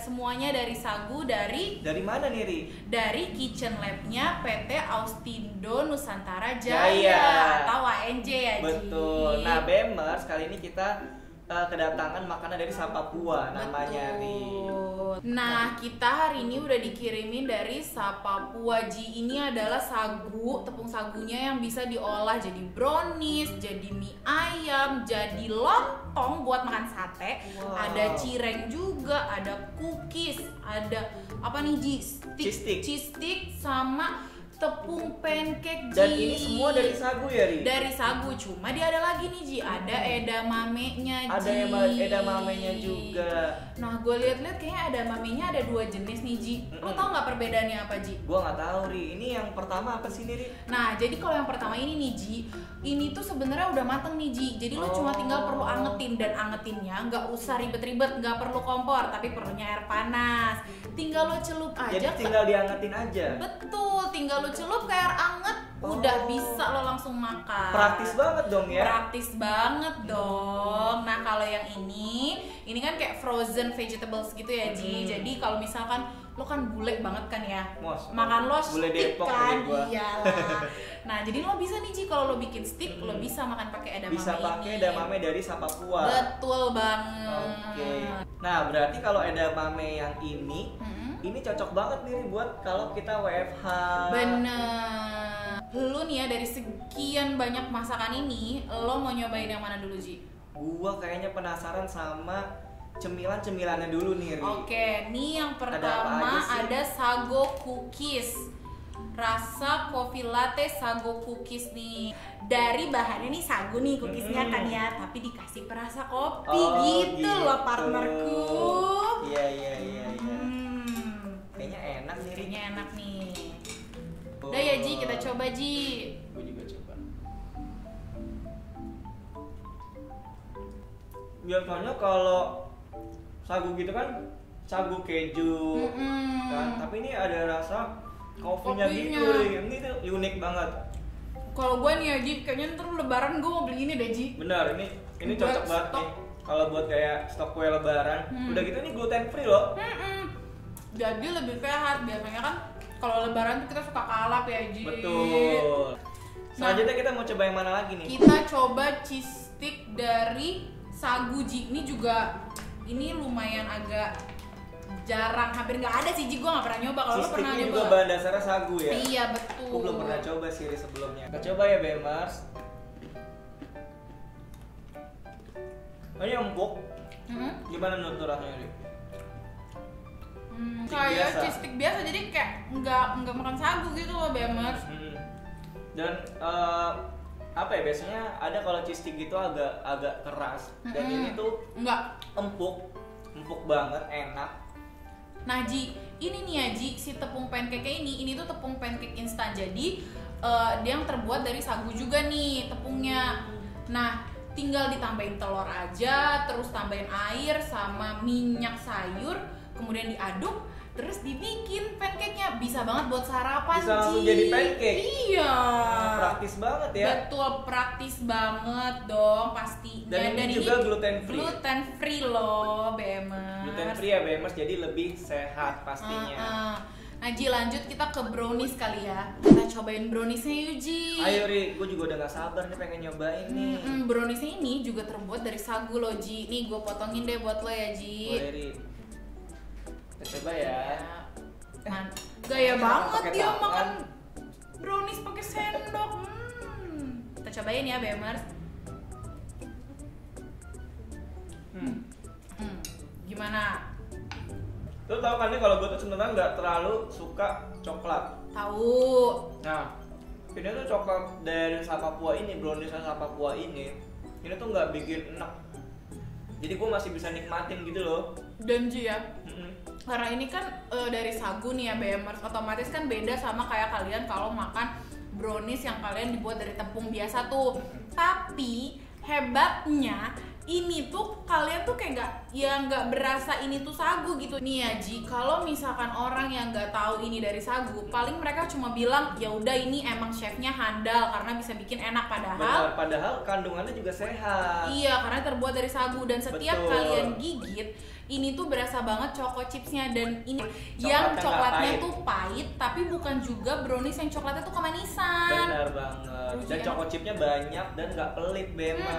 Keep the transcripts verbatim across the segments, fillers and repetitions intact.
semuanya dari Sagu, dari dari mana nih Ri? Dari kitchen labnya P T. Austindo Nusantara Jaya, Jaya. atau A N J ya. Betul. Ji. Nah B M S kali ini kita uh, kedatangan makanan dari Sapapua namanya Ri. Nah, kita hari ini udah dikirimin dari Sapapua. Ji, ini adalah sagu, tepung sagunya yang bisa diolah jadi brownies, jadi mie ayam, jadi lontong buat makan sate. Wow. Ada cireng juga, ada cookies, ada apa nih Ji? Stick, cheese stick, cheese stick sama tepung pancake, Ji. Dan ini semua dari sagu ya, Ri? Dari sagu, cuma dia ada lagi nih, Ji. Ada edamamenya, Ji. Ada edamamenya juga. Nah, gue liat-liat kayaknya edamamenya ada dua jenis nih, Ji. Mm-mm. Lo tau gak perbedaannya apa, Ji? Gue gak tahu, Ri. Ini yang pertama apa sih, Ri? Nah, jadi kalau yang pertama ini nih, Ji, ini tuh sebenarnya udah mateng nih, Ji. Jadi oh. lo cuma tinggal perlu angetin. Dan angetinnya gak usah ribet-ribet, gak perlu kompor, tapi perlunya air panas. Tinggal lo celup aja. Jadi tinggal diangetin aja? Betul, tinggal lo celup ke air anget, oh. udah bisa lo langsung makan. Praktis banget dong ya? Praktis banget dong. Nah kalau yang ini, ini kan kayak frozen vegetables gitu ya Ji. Hmm. Jadi kalau misalkan lo kan bule banget kan ya, Mos, makan lo stick kan, iyalah. Nah jadi lo bisa nih Ji, kalau lo bikin stick, hmm. lo bisa makan pakai edamame. Bisa pakai edamame dari Sapapua. Betul banget. Oke. Okay. Nah berarti kalau edamame yang ini, hmm. ini cocok banget nih buat kalau kita W F H. Bener. Lu nih ya, dari sekian banyak masakan ini, lo mau nyobain yang mana dulu Ji? Gua kayaknya penasaran sama cemilan-cemilannya dulu nih Ri. Oke, nih yang pertama ada, ada sago cookies. Rasa kopi latte sago cookies nih. Dari bahannya nih sagu nih cookiesnya hmm. kan ya, tapi dikasih perasa kopi oh, gitu, gitu loh partnerku. Iya iya iya iya. Kayaknya enak nih. Kayaknya enak nih. Udah ya Ji, kita coba Ji. Gue juga coba. Biasanya kalau sagu gitu kan, sagu keju, mm-hmm. kan. Tapi ini ada rasa kopinya, kopinya. gitu. Ini tuh unik banget. Kalau gue nih ya Ji, kayaknya ntar lebaran gue mau beli ini deh Ji. Benar, ini ini buat cocok banget stok. Nih. Kalau buat kayak stok kue lebaran. Hmm. Udah gitu nih gluten free loh. Mm-mm. Jadi lebih sehat, biasanya kan kalau lebaran tuh kita suka kalap ya Ji. Betul. Selanjutnya nah, kita mau coba yang mana lagi nih? Kita coba cheese stick dari sagu Ji. Ini juga, ini lumayan agak jarang, hampir nggak ada sih Ji. Gue nggak pernah nyoba. Kalau lo pernah nyoba? Juga bahan dasarnya sagu ya? Iya betul. Gue belum pernah coba sih sebelumnya. Kita coba ya B M S. Ini empuk. Mm-hmm. Gimana menurut rasanya Ji? Hmm, kayak cheese stick biasa, jadi kayak nggak nggak makan sagu gitu loh B M S. Hmm. Dan uh, apa ya, biasanya ada kalau cheese stick gitu agak agak keras, hmm. dan ini tuh nggak, empuk empuk banget, enak. Nah Ji, ini nih ya Ji, si tepung pancake ini ini tuh tepung pancake instan, jadi uh, dia yang terbuat dari sagu juga nih tepungnya. Nah tinggal ditambahin telur aja, terus tambahin air sama minyak sayur, kemudian diaduk, terus dibikin pancake-nya. Bisa banget buat sarapan, bisa Ji. Bisa jadi pancake? Iya. Praktis banget ya? Betul, praktis banget dong pastinya. Dan, Dan ini juga ini gluten free? Gluten free loh B M S. Gluten free ya B M S, jadi lebih sehat pastinya. Uh, uh. Nah Ji, lanjut kita ke brownies kali ya. Kita cobain browniesnya yuk Ji. Ayo Ri, gue juga udah gak sabar nih pengen nyobain nih. Hmm, browniesnya ini juga terbuat dari sagu loh Ji. Nih gue potongin deh buat lo ya Ji. Boleh Ri. Kita coba ya. Nah, gaya banget dia tangan. Makan brownies pakai sendok. Hmm. Kita cobain ya B M S. Hmm. Hmm. Gimana? Lo tau kan nih kalau gue tuh sebenarnya nggak terlalu suka coklat. Tahu. Nah, ini tuh coklat dari Sapapua ini, brownies Sapapua ini, ini tuh nggak bikin enak. Jadi gue masih bisa nikmatin gitu loh. Dan Ji ya. Mm-mm. Karena ini kan e, dari sagu nih ya B M S, otomatis kan beda sama kayak kalian kalau makan brownies yang kalian dibuat dari tepung biasa tuh. Tapi hebatnya ini tuh kalian tuh kayak nggak ya nggak berasa ini tuh sagu gitu nih ya Ji. Kalau misalkan orang yang nggak tahu ini dari sagu, paling mereka cuma bilang ya udah ini emang chefnya handal karena bisa bikin enak, padahal benar, padahal kandungannya juga sehat. Iya, karena terbuat dari sagu dan setiap betul. Kalian gigit ini tuh berasa banget choco chipsnya, dan ini coklat yang coklatnya tuh pahit tapi bukan juga brownies yang coklatnya tuh kemanisan. Benar banget. Rujian. Dan choco chipsnya banyak dan nggak pelit B M S.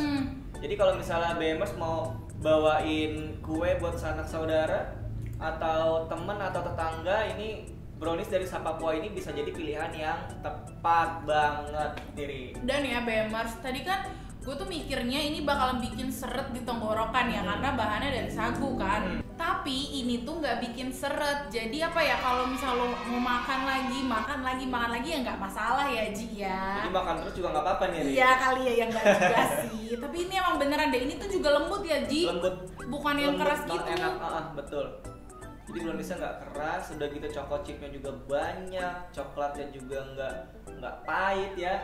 Hmm. Jadi kalau misalnya B M S mau bawain kue buat sanak saudara atau temen atau tetangga, ini brownies dari Sapapua ini bisa jadi pilihan yang tepat banget diri. Dan ya B M S, tadi kan gue tuh mikirnya ini bakalan bikin seret di tenggorokan ya, karena bahannya dari sagu kan. Hmm. Tapi ini tuh nggak bikin seret. Jadi apa ya, kalau misal lo mau makan lagi, makan lagi, makan lagi ya nggak masalah ya Ji ya. Jadi makan terus juga nggak apa-apa nih. Iya kali ya, yang nggak juga sih. Tapi ini emang beneran deh. Ini tuh juga lembut ya Ji. Lembut. Bukan lembut, yang keras gitu. Enak, uh, uh, betul. Jadi browniesnya nggak keras, udah gitu choco chipnya juga banyak, coklatnya juga nggak nggak pahit ya.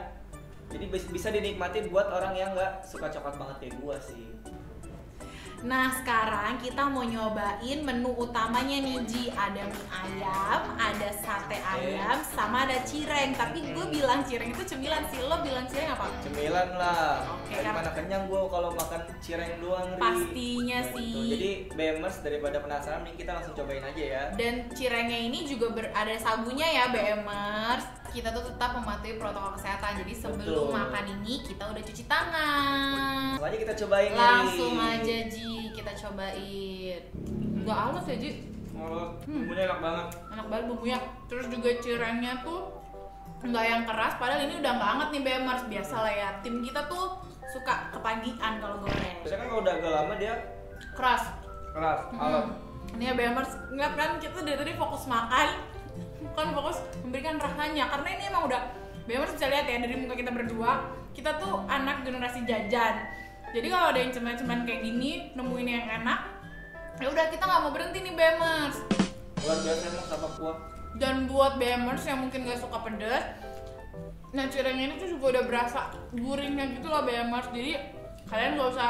Jadi bisa dinikmati buat orang yang nggak suka coklat banget kayak gua sih. Nah sekarang kita mau nyobain menu utamanya nih Ji. Ada mie ayam, ada sate ayam, sama ada cireng. Tapi gue bilang cireng itu cemilan sih, lo bilang cireng apa? Cemilan lah. Okay, daripada karena kenyang gue kalau makan cireng doang Ri. Pastinya nah, sih gitu. Jadi B M S daripada penasaran nih kita langsung cobain aja ya. Dan cirengnya ini juga berada sagunya ya B M S. Kita tuh tetap mematuhi protokol kesehatan. Jadi sebelum betul. Makan ini kita udah cuci tangan. Langsung aja kita cobain. Langsung nih. aja Ji, kita cobain. Gak halus ya Ji? Halus. Hmm. Bumbunya enak banget. Enak banget bumbunya. Terus juga cirengnya tuh nggak yang keras. Padahal ini udah nggak hangat nih B M S. Biasalah ya. Tim kita tuh suka kepagian kalau goreng. Biasanya kan kalau udah agak lama dia keras. Keras. Halus. Hmm. Ini ya B M S. Ngeliat kan kita dari tadi fokus makan. Bukan fokus memberikan rasanya, karena ini emang udah B M S bisa lihat ya dari muka kita berdua, kita tuh anak generasi jajan. Jadi kalau ada yang cuman-cuman kayak gini nemuin yang enak, ya udah kita nggak mau berhenti nih B M S. Luar biasa emang Sapapua. Dan buat B M S yang mungkin gak suka pedas, nah cirengnya ini tuh juga udah berasa gurihnya gitu loh B M S. Jadi kalian gak usah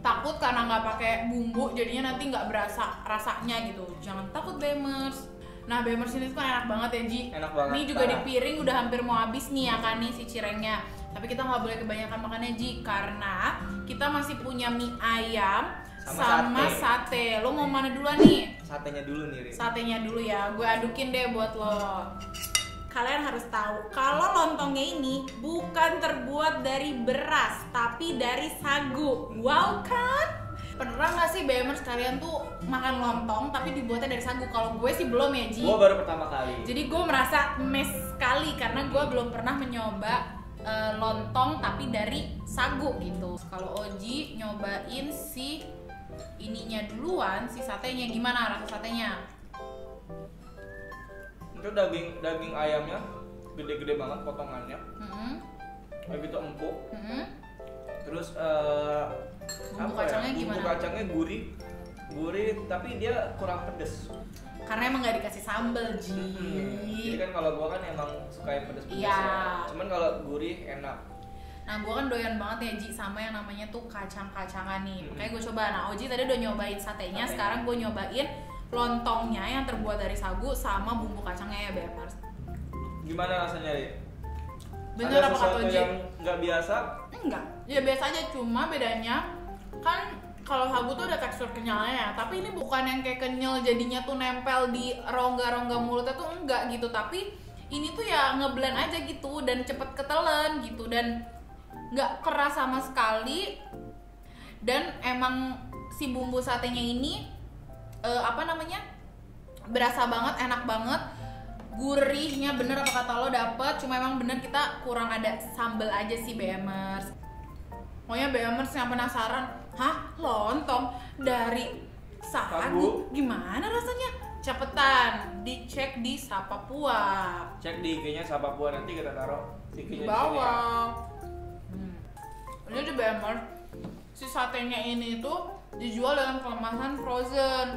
takut karena nggak pakai bumbu, jadinya nanti nggak berasa rasanya gitu. Jangan takut B M S. Nah B M S ini tuh kan enak banget ya Ji. Enak banget. Ini juga di piring udah hampir mau habis nih ya kan nih si cirengnya. Tapi kita nggak boleh kebanyakan makannya Ji, karena kita masih punya mie ayam sama, sama sate. sate. Lo mau mana duluan nih? Satenya dulu nih Ri. Satenya dulu ya. Gue adukin deh buat lo. Kalian harus tahu kalau lontongnya ini bukan terbuat dari beras, tapi dari sagu. Wow kan? Pernah nggak sih B M S kalian tuh makan lontong tapi dibuatnya dari sagu? Kalau gue sih belum ya Ji. Gue baru pertama kali. Jadi gue merasa mes sekali karena gue belum pernah mencoba uh, lontong tapi dari sagu gitu. Kalau Oji nyobain si ininya duluan, si satenya gimana rasa satenya? Itu daging daging ayamnya gede-gede banget potongannya. Mm-hmm. Begitu empuk. Mm-hmm. Terus uh, bumbu kacangnya ya? Gimana? Bumbu kacangnya gurih, gurih tapi dia kurang pedes. Karena emang gak dikasih sambal Ji. Hmm. Jadi kan kalau gua kan emang suka yang pedes-pedes ya. Ya. Cuman kalau gurih enak. Nah gua kan doyan banget ya Ji sama yang namanya tuh kacang-kacangan nih. Hmm. Makanya gua coba. Nah Oji tadi udah nyobain satenya, Sate. sekarang gua nyobain lontongnya yang terbuat dari sagu sama bumbu kacangnya ya B M S. Gimana rasanya Ri? Bener apa kata Oji? Yang nggak biasa? Enggak. Ya biasa aja, cuma bedanya kan kalau sagu tuh ada tekstur kenyalnya, tapi ini bukan yang kayak kenyal jadinya tuh nempel di rongga-rongga mulutnya tuh enggak gitu, tapi ini tuh ya ngeblend aja gitu dan cepet ketelen gitu dan nggak keras sama sekali. Dan emang si bumbu satenya ini eh, apa namanya berasa banget, enak banget. Gurihnya bener apa kata lo dapet, cuma emang bener kita kurang ada sambel aja sih B M S. Pokoknya B M S yang penasaran, hah lontong dari sagu gimana rasanya? Cepetan dicek di Sapapua. Cek di I G-nya Sapapua, nanti kita taruh di bawah. Hmm. Ini di B M S, si satenya ini tuh dijual dengan kemasan frozen.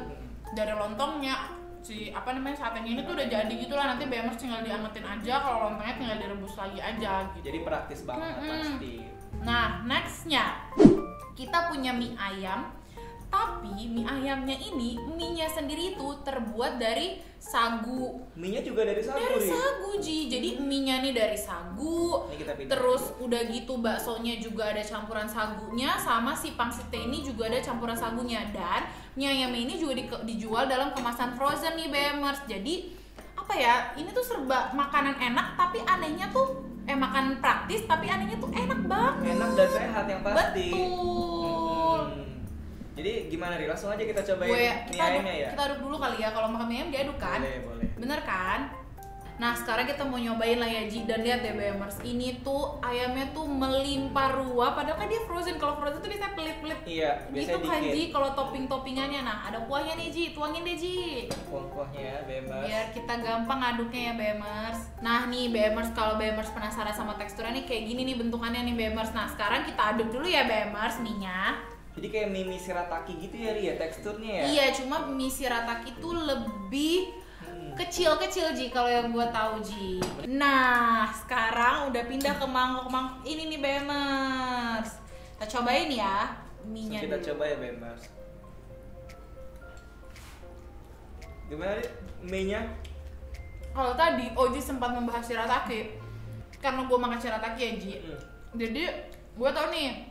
Dari lontongnya, si apa namanya satenya ini tuh udah jadi gitu lah. Nanti B M S tinggal diangetin aja, kalau lontongnya tinggal direbus lagi aja gitu. Jadi praktis banget. Mm-hmm. Pasti. Nah, nextnya kita punya mie ayam, tapi mie ayamnya ini mie-nya sendiri itu terbuat dari sagu. Mie-nya juga dari sagu. Dari sagu, Ji. Jadi mie-nya nih dari sagu. Terus udah gitu baksonya juga ada campuran sagunya, sama si pangsitnya ini juga ada campuran sagunya, dan mie ayamnya ini juga di, dijual dalam kemasan frozen nih, B M S. Jadi apa ya? Ini tuh serba makanan enak, tapi anehnya tuh eh makanan praktis, tapi anehnya tuh enak banget. Enak dan sehat yang pasti. Betul. Hmm. Jadi gimana nih, langsung aja kita cobain mie ayamnya ya? Kita aduk dulu kali ya, kalau makan mie ayam diaduk kan? Boleh, boleh. Bener kan? Nah sekarang kita mau nyobain lah ya, Ji. Dan lihat deh B M ers, ini tuh ayamnya tuh melimpah ruah. Padahal kan dia frozen, kalau frozen tuh biasanya pelit-pelit. Iya, biasanya dikit. Gitu kan Ji, kalau topping-toppingannya. Nah ada kuahnya nih Ji, tuangin deh Ji. Kuah-kuahnya ya B M ers. Biar kita gampang aduknya ya B M ers. Nah nih B M ers, kalau B M ers penasaran sama teksturnya nih, kayak gini nih bentukannya nih B M ers. Nah sekarang kita aduk dulu ya B M ers mie-nya. Jadi kayak mie shirataki gitu ya Ria, teksturnya ya? Iya, cuma mie shirataki itu lebih kecil-kecil hmm. Ji, kalau yang gue tahu Ji. Nah, sekarang udah pindah ke mangkok-mangkok ini nih B M ers. Kita cobain ya mie-nya dulu. Kita coba ya B M ers. Gimana Ria, mie-nya? Kalau tadi Oji sempat membahas shirataki, karena gue makan shirataki ya Ji. Hmm. Jadi gue tau nih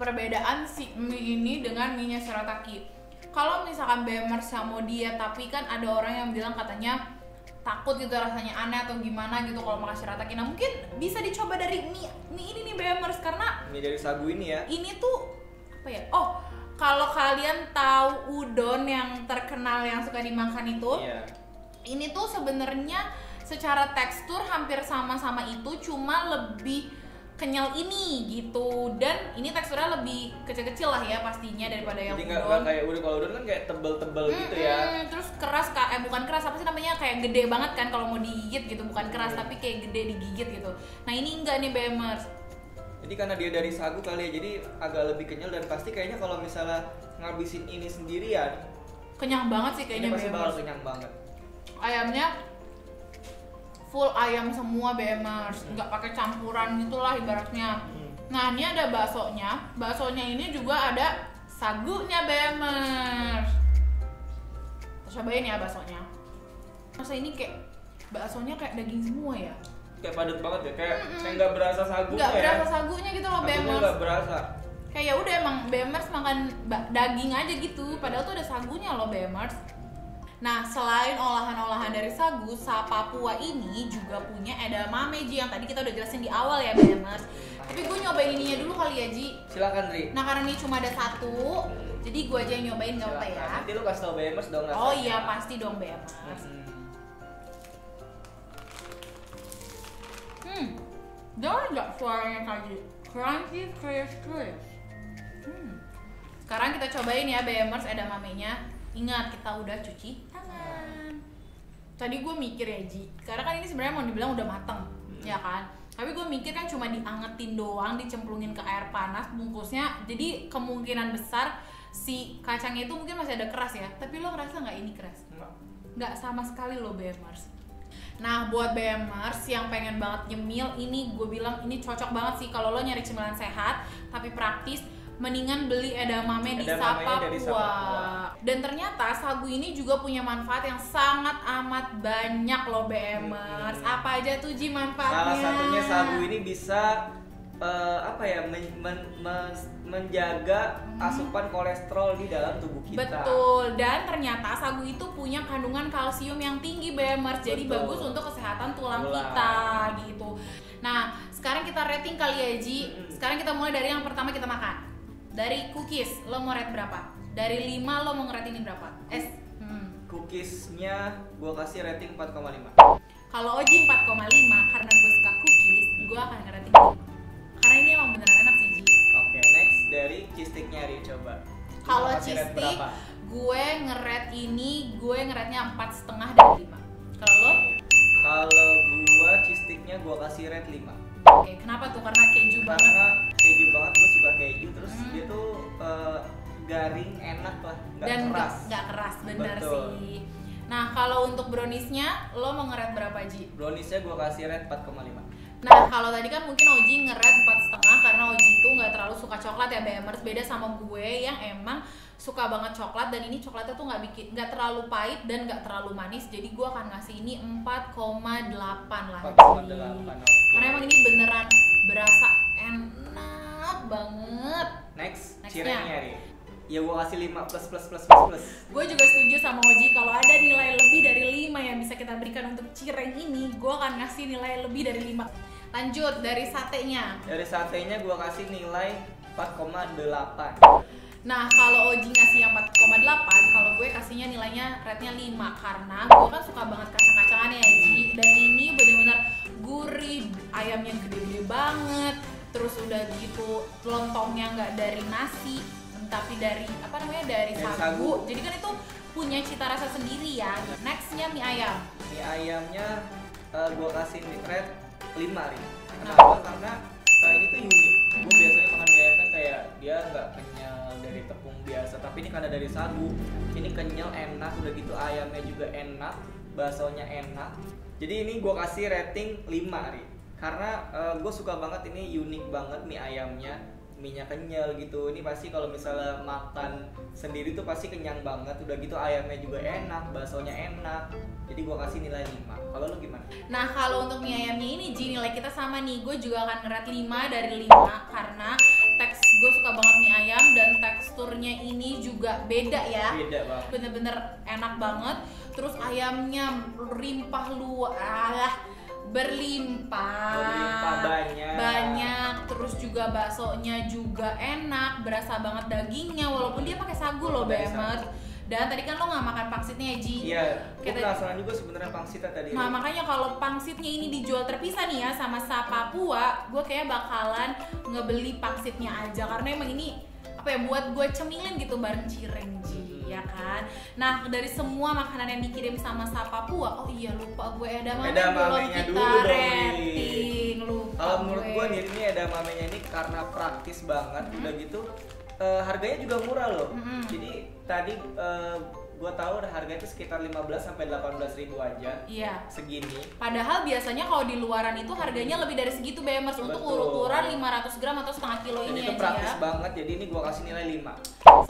perbedaan si mie ini dengan mie-nya shirataki. Kalau misalkan B M ers sama dia, tapi kan ada orang yang bilang katanya takut gitu rasanya aneh atau gimana gitu kalau makan shirataki. Nah mungkin bisa dicoba dari mie, mie ini nih B M ers, karena mie dari sagu ini ya. Ini tuh apa ya? Oh, kalau kalian tahu udon yang terkenal yang suka dimakan itu, yeah. Ini tuh sebenarnya secara tekstur hampir sama-sama itu, cuma lebih kenyal ini gitu, dan ini teksturnya lebih kecil-kecil lah ya pastinya daripada yang jadi udon. Jadi kayak udon, kalau udon kan kayak tebel-tebel mm-hmm. gitu ya. Terus keras kak, eh bukan keras, apa sih namanya, kayak gede banget kan kalau mau digigit gitu, bukan keras mm-hmm. tapi kayak gede digigit gitu. Nah ini enggak nih B M ers. Jadi karena dia dari sagu kali ya, jadi agak lebih kenyal, dan pasti kayaknya kalau misalnya ngabisin ini sendirian, kenyang banget sih kayaknya B M ers. Ini pasti bakal kenyang banget. Ayamnya full ayam semua B M ers, nggak pakai campuran gitulah ibaratnya. Nah ini ada baksonya, baksonya ini juga ada sagunya B M ers. Kita cobain ya baksonya. Masa ini kayak baksonya kayak daging semua ya? Kayak padat banget ya, kayak mm -mm. nggak berasa sagunya. Nggak ya. berasa sagunya gitu loh B M ers. Nggak berasa. Kayak ya udah emang B M ers makan daging aja gitu, padahal tuh ada sagunya loh B M ers. Nah, selain olahan-olahan dari sagu, Sapapua ini juga punya edamame Ji, yang tadi kita udah jelasin di awal ya B M ers. Tapi gue nyobain ininya dulu kali ya Ji. Silakan Ri. Nah, karena ini cuma ada satu, hmm. jadi gue aja yang nyobain, gak apa ya. Nanti lu kasih tau B M ers dong rasanya. Oh iya, pasti dong B M ers. Hmm, hmm. Dengar gak suaranya tadi? Crunchy, crispy. Hmm. Sekarang kita cobain ya B M ers edamamenya. Ingat, kita udah cuci tangan. Tadi gue mikir ya Ji, karena kan ini sebenarnya mau dibilang udah mateng, hmm. ya kan? Tapi gue mikir kan cuma diangetin doang, dicemplungin ke air panas bungkusnya. Jadi kemungkinan besar si kacangnya itu mungkin masih ada keras ya. Tapi lo ngerasa nggak ini keras? Nggak. Nggak sama sekali lo B M ers. Nah buat B M ers yang pengen banget nyemil, ini gue bilang ini cocok banget sih kalau lo nyari cemilan sehat tapi praktis. Mendingan beli edamame di Sapapua. Dan ternyata sagu ini juga punya manfaat yang sangat amat banyak loh B M ers. hmm. Apa aja tuh Ji manfaatnya? Salah satunya sagu ini bisa uh, apa ya men men men menjaga hmm. asupan kolesterol di dalam tubuh kita. Betul, dan ternyata sagu itu punya kandungan kalsium yang tinggi B M ers. Jadi betul, bagus untuk kesehatan tulang, tulang kita gitu. Nah sekarang kita rating kali ya Ji. hmm. Sekarang kita mulai dari yang pertama kita makan. Dari cookies, lo mau rate berapa? Dari lima lo mau ngerate ini berapa? S hmm. Cookiesnya gue kasih rating empat koma lima. Kalau Oji empat koma lima, karena gue suka cookies, gue akan ngerating lima. Karena ini emang beneran enak sih Ji. Oke, okay, next dari cheese sticknya Ri, coba. Kalau cheese stick, gue ngerate ini, gue ngeratenya empat koma lima dari lima. Kalau lo? Kalau gue cheese sticknya gue kasih rate lima. Oke, kenapa tuh? Karena keju banget. Karena keju banget, gue suka keju. Terus hmm. dia tuh uh, garing, enak lah, gak dan keras. Dan gak keras, bener Betul. sih. Nah, kalau untuk browniesnya, lo mau nge-rate berapa Ji? Browniesnya gue kasih rate empat koma lima. Nah, kalau tadi kan mungkin Oji nge-rate empat koma lima karena Oji itu nggak terlalu suka coklat ya B M ers, beda sama gue yang emang suka banget coklat, dan ini coklatnya tuh nggak bikin nggak terlalu pahit dan nggak terlalu manis, jadi gue akan ngasih ini empat koma delapan lah. empat koma delapan. Karena emang ini beneran berasa enak banget. Next, cirengnya nih. Ya gue kasih lima plus plus plus plus plus. Gue juga setuju sama Oji, kalau ada nilai lebih dari lima yang bisa kita berikan untuk cireng ini, gue akan ngasih nilai lebih dari lima. Lanjut, dari satenya. Dari satenya gue kasih nilai empat koma delapan. Nah, kalau Oji ngasih yang empat koma delapan, kalau gue kasihnya nilainya rate-nya lima. Karena gue kan suka banget kacang-kacangannya ya, Ji. Dan ini bener-bener gurih, ayamnya gede-gede banget. Terus udah gitu, lontongnya nggak dari nasi tapi dari apa namanya dari, dari sagu. sagu jadi kan itu punya cita rasa sendiri ya. Nextnya mie ayam. Mie ayamnya uh, gue kasih rate lima nih. Kenapa? Nah. Karena uh, ini tuh unik. Gue biasanya makan mie ayam kan kayak dia nggak kenyal dari tepung biasa, tapi ini karena dari sagu ini kenyal, enak, udah gitu ayamnya juga enak, baksonya enak. Jadi ini gue kasih rating lima nih, karena uh, gue suka banget, ini unik banget mie ayamnya, mie-nya kenyal gitu. Ini pasti kalau misalnya makan sendiri tuh pasti kenyang banget. Udah gitu ayamnya juga enak, baksonya enak. Jadi gua kasih nilai lima. Kalau lu gimana? Nah, kalau untuk mie ayamnya ini Ji, nilai kita sama nih. Gue juga akan nge-rate lima dari lima karena teks gue suka banget mie ayam dan teksturnya ini juga beda ya. Beda banget. Bener-bener enak banget. Terus ayamnya rimpah luah. Berlimpah, berlimpah banyak. banyak, terus juga baksonya juga enak, berasa banget dagingnya walaupun dia pakai sagu loh B M S. Dan tadi kan lo nggak makan pangsitnya Ji. Iya. Kita penasaran juga sebenarnya pangsitnya tadi. Nah, makanya kalau pangsitnya ini dijual terpisah nih ya sama Sapapua, gue kayak bakalan ngebeli pangsitnya aja karena emang ini apa ya buat gue cemilin gitu bareng cireng Ji. Ya kan. Nah, dari semua makanan yang dikirim sama Sapapua, oh iya lupa gue edamame belum kita rating. Lupa. Kalau menurut gue nih ini edamamenya ini karena praktis banget, mm-hmm. udah gitu uh, harganya juga murah loh. Mm-hmm. Jadi tadi uh, gue tahu harganya itu sekitar lima belas sampai delapan belas ribu aja. Iya. Segini. Padahal biasanya kalau di luaran itu harganya lebih dari segitu B M S untuk ukuran lima ratus gram atau setengah kilo ini aja. Itu praktis ya. Banget. Jadi ini gue kasih nilai lima.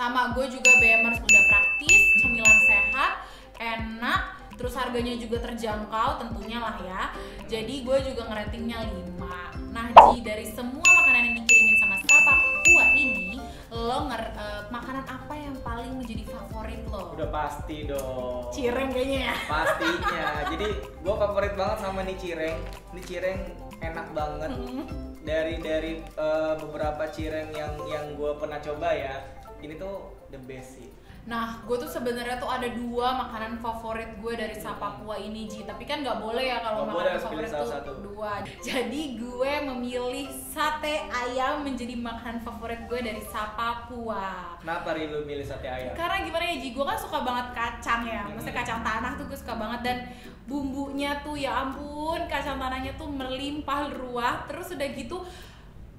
Sama gue juga B M S udah praktis, cemilan sehat, enak, terus harganya juga terjangkau tentunya lah ya. Jadi gue juga ngeratingnya lima. Nah, Ji, dari semua makanan yang dikirimin sama Sapapua ini, lo nger uh, makanan apa yang paling menjadi favorit lo? Udah pasti dong. Cireng kayaknya ya? Pastinya. Jadi gue favorit banget sama nih cireng. Ini cireng enak banget. Dari dari uh, beberapa cireng yang yang gue pernah coba ya, ini tuh the best sih. Nah, gue tuh sebenarnya tuh ada dua makanan favorit gue dari Sapapua ini Ji. Tapi kan nggak boleh ya kalau makanan favorit tuh satu. dua. Jadi gue memilih sate ayam menjadi makanan favorit gue dari Sapapua. Kenapa Ri lu milih sate ayam? Karena gimana ya Ji, gue kan suka banget kacang ya. Maksudnya kacang tanah tuh gue suka banget, dan bumbunya tuh ya ampun, kacang tanahnya tuh melimpah ruah. Terus udah gitu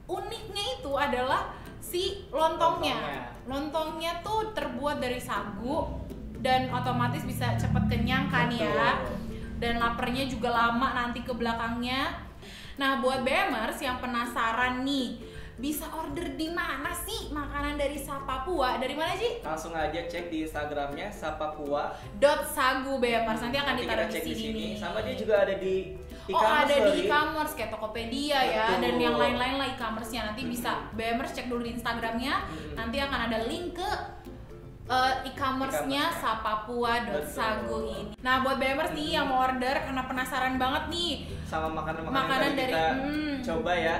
uniknya itu adalah si lontongnya. Lontongnya tuh terbuat dari sagu dan otomatis bisa cepet kenyang kan ya. Dan lapernya juga lama nanti ke belakangnya. Nah, buat B M ers yang penasaran nih, bisa order di mana sih makanan dari Sapapua? Dari mana sih? Langsung aja cek di Instagramnya sapapua dot sagu B M ers. Nanti akan ditaruh di sini. Disini. Sama dia juga ada di e-commerce. Oh, ada di e-commerce kayak Tokopedia ya. Betul. Dan yang lain-lain lah e-commerce-nya. Nanti hmm. bisa B M ers cek dulu di Instagramnya. Hmm. Nanti akan ada link ke Uh, e-commerce-nya e sapapua dot sagu ini. Nah, buat B M ers nih hmm. yang mau order karena penasaran banget nih sama makanan-makanan makanan dari kita hmm, coba ya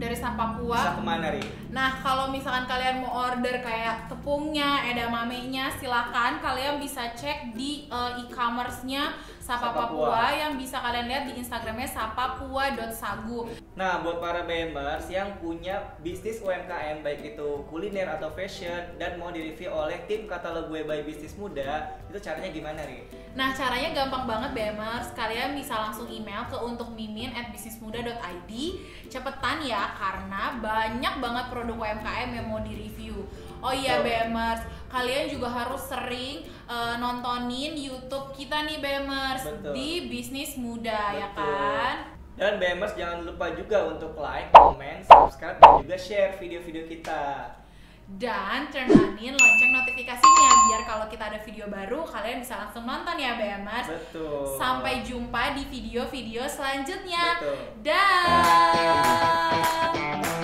dari Sapapua. Bisa kemana, Ri? Nah, kalau misalkan kalian mau order kayak tepungnya, edamamenya, silakan kalian bisa cek di uh, e-commerce-nya Sapapua, Sapapua yang bisa kalian lihat di Instagramnya sapapua dot sagu. Nah, buat para B M ers yang punya bisnis U M K M baik itu kuliner atau fashion dan mau direview oleh tim katalog Gue by Bisnis Muda, itu caranya gimana, Ri? Nah, caranya gampang banget B M ers. Kalian bisa langsung email ke untukmimin at bisnismuda dot i d. Cepetan ya, karena banyak banget produk U M K M yang mau direview. Oh iya B M ers, kalian juga harus sering uh, nontonin YouTube kita nih B M ers. Betul. Di Bisnis Muda. Betul. Ya kan? Dan B M S jangan lupa juga untuk like, comment, subscribe, dan juga share video-video kita. Dan turn onin lonceng notifikasinya biar kalau kita ada video baru kalian bisa langsung nonton ya B M S. Betul. Sampai jumpa di video-video selanjutnya. Betul. Dah.